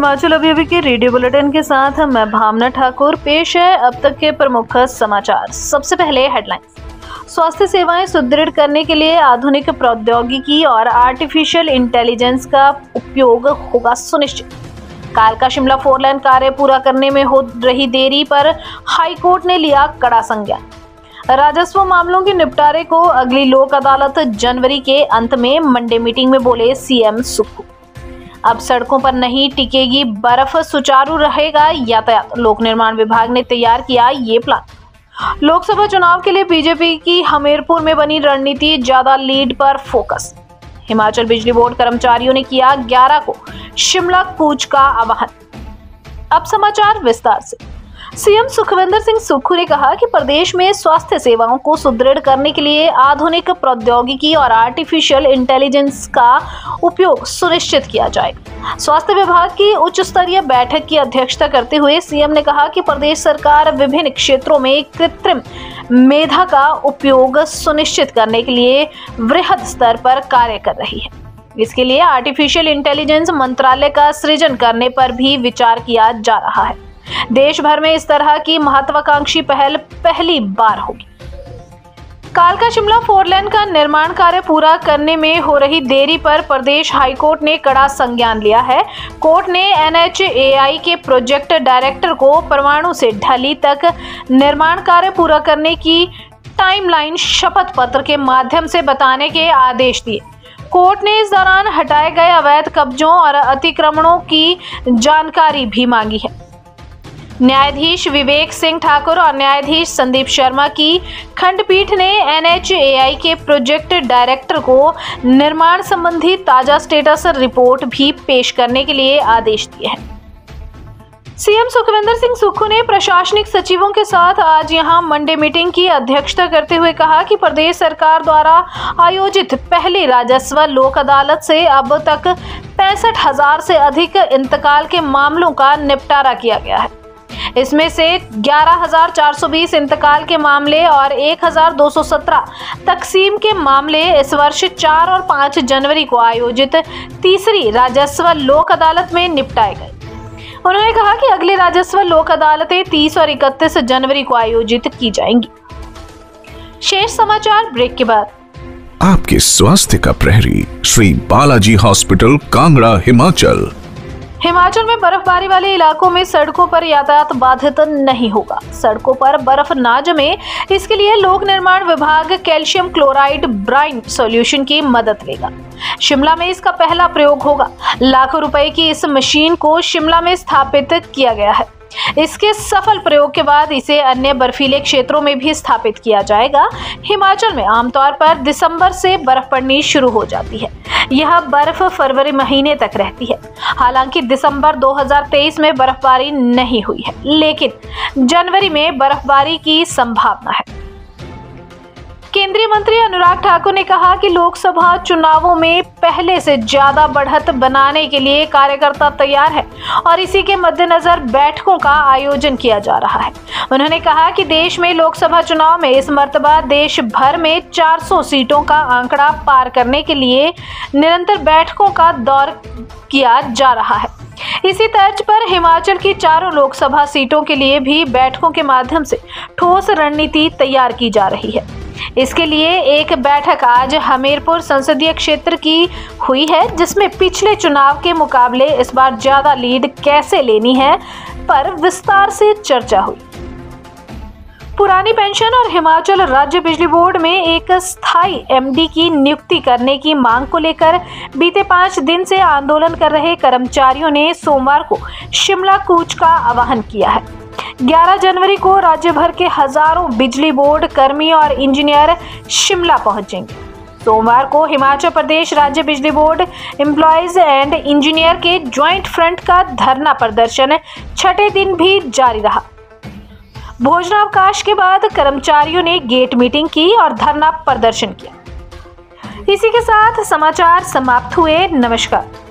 हिमाचल अभी के radio bulletin के साथ मैं भावना ठाकुर। पेश है अब तक के प्रमुख समाचार। सबसे पहले हेडलाइंस। स्वास्थ्य सेवाएं सुदृढ़ करने के लिए आधुनिक प्रौद्योगिकी और आर्टिफिशियल इंटेलिजेंस का उपयोग होगा सुनिश्चित। कालका शिमला फोरलेन कार्य पूरा करने में हो रही देरी पर हाईकोर्ट ने लिया कड़ा संज्ञान। राजस्व मामलों के निपटारे को अगली लोक अदालत जनवरी के अंत में। मंडे मीटिंग में बोले सीएम सुक्खू। अब सड़कों पर नहीं टिकेगी बर्फ, सुचारू रहेगा यातायात। लोक निर्माण विभाग ने तैयार किया ये प्लान। लोकसभा चुनाव के लिए बीजेपी की हमीरपुर में बनी रणनीति, ज्यादा लीड पर फोकस। हिमाचल बिजली बोर्ड कर्मचारियों ने किया 11 को शिमला कूच का आह्वान। अब समाचार विस्तार से। सीएम सुखविंदर सिंह सुक्खू ने कहा कि प्रदेश में स्वास्थ्य सेवाओं को सुदृढ़ करने के लिए आधुनिक प्रौद्योगिकी और आर्टिफिशियल इंटेलिजेंस का उपयोग सुनिश्चित किया जाएगा। स्वास्थ्य विभाग की उच्च स्तरीय बैठक की अध्यक्षता करते हुए सीएम ने कहा कि प्रदेश सरकार विभिन्न क्षेत्रों में कृत्रिम मेधा का उपयोग सुनिश्चित करने के लिए वृहद स्तर पर कार्य कर रही है। इसके लिए आर्टिफिशियल इंटेलिजेंस मंत्रालय का सृजन करने पर भी विचार किया जा रहा है। देश भर में इस तरह की महत्वाकांक्षी पहल पहली बार होगी। कालका शिमला फोरलेन का निर्माण कार्य पूरा करने में हो रही देरी पर प्रदेश हाईकोर्ट ने कड़ा संज्ञान लिया है। कोर्ट ने एनएचएआई के प्रोजेक्ट डायरेक्टर को परवाणु से ढली तक निर्माण कार्य पूरा करने की टाइमलाइन शपथ पत्र के माध्यम से बताने के आदेश दिए। कोर्ट ने इस दौरान हटाए गए अवैध कब्जों और अतिक्रमणों की जानकारी भी मांगी है। न्यायाधीश विवेक सिंह ठाकुर और न्यायाधीश संदीप शर्मा की खंडपीठ ने एनएचएआई के प्रोजेक्ट डायरेक्टर को निर्माण संबंधी ताजा स्टेटस रिपोर्ट भी पेश करने के लिए आदेश दिए हैं। सीएम सुखविंदर सिंह सुक्खू ने प्रशासनिक सचिवों के साथ आज यहां मंडे मीटिंग की अध्यक्षता करते हुए कहा कि प्रदेश सरकार द्वारा आयोजित पहली राजस्व लोक अदालत से अब तक 65,000 से अधिक इंतकाल के मामलों का निपटारा किया गया है। इसमें से 11,420 इंतकाल के मामले और 1,217 तकसीम के मामले इस वर्ष 4 और 5 जनवरी को आयोजित तीसरी राजस्व लोक अदालत में निपटाए गए। उन्होंने कहा कि अगली राजस्व लोक अदालतें 30 और 31 जनवरी को आयोजित की जाएंगी। शेष समाचार ब्रेक के बाद। आपके स्वास्थ्य का प्रहरी श्री बालाजी हॉस्पिटल कांगड़ा हिमाचल। हिमाचल में बर्फबारी वाले इलाकों में सड़कों पर यातायात बाधित नहीं होगा। सड़कों पर बर्फ ना जमे इसके लिए लोक निर्माण विभाग कैल्शियम क्लोराइड ब्राइन सॉल्यूशन की मदद लेगा। शिमला में इसका पहला प्रयोग होगा। लाखों रुपए की इस मशीन को शिमला में स्थापित किया गया है। इसके सफल प्रयोग के बाद इसे अन्य बर्फीले क्षेत्रों में भी स्थापित किया जाएगा। हिमाचल में आमतौर पर दिसंबर से बर्फ पड़नी शुरू हो जाती है। यह बर्फ फरवरी महीने तक रहती है। हालांकि दिसंबर 2023 में बर्फबारी नहीं हुई है, लेकिन जनवरी में बर्फबारी की संभावना है। केंद्रीय मंत्री अनुराग ठाकुर ने कहा कि लोकसभा चुनावों में पहले से ज्यादा बढ़त बनाने के लिए कार्यकर्ता तैयार है और इसी के मद्देनजर बैठकों का आयोजन किया जा रहा है। उन्होंने कहा कि देश में लोकसभा चुनाव में इस मर्तबा देश भर में 400 सीटों का आंकड़ा पार करने के लिए निरंतर बैठकों का दौर किया जा रहा है। इसी तर्ज पर हिमाचल की चारों लोकसभा सीटों के लिए भी बैठकों के माध्यम से ठोस रणनीति तैयार की जा रही है। इसके लिए एक बैठक आज हमीरपुर संसदीय क्षेत्र की हुई है, जिसमें पिछले चुनाव के मुकाबले इस बार ज्यादा लीड कैसे लेनी है पर विस्तार से चर्चा हुई। पुरानी पेंशन और हिमाचल राज्य बिजली बोर्ड में एक स्थायी एमडी की नियुक्ति करने की मांग को लेकर बीते 5 दिन से आंदोलन कर रहे कर्मचारियों ने सोमवार को शिमला कूच का आह्वान किया है। 11 जनवरी को राज्य भर के हजारों बिजली बोर्ड कर्मी और इंजीनियर शिमला पहुंचेंगे। सोमवार को हिमाचल प्रदेश राज्य बिजली बोर्ड एम्प्लॉयज एंड इंजीनियर के ज्वाइंट फ्रंट का धरना प्रदर्शन 6ठे दिन भी जारी रहा। भोजनावकाश के बाद कर्मचारियों ने गेट मीटिंग की और धरना प्रदर्शन किया। इसी के साथ समाचार समाप्त हुए। नमस्कार।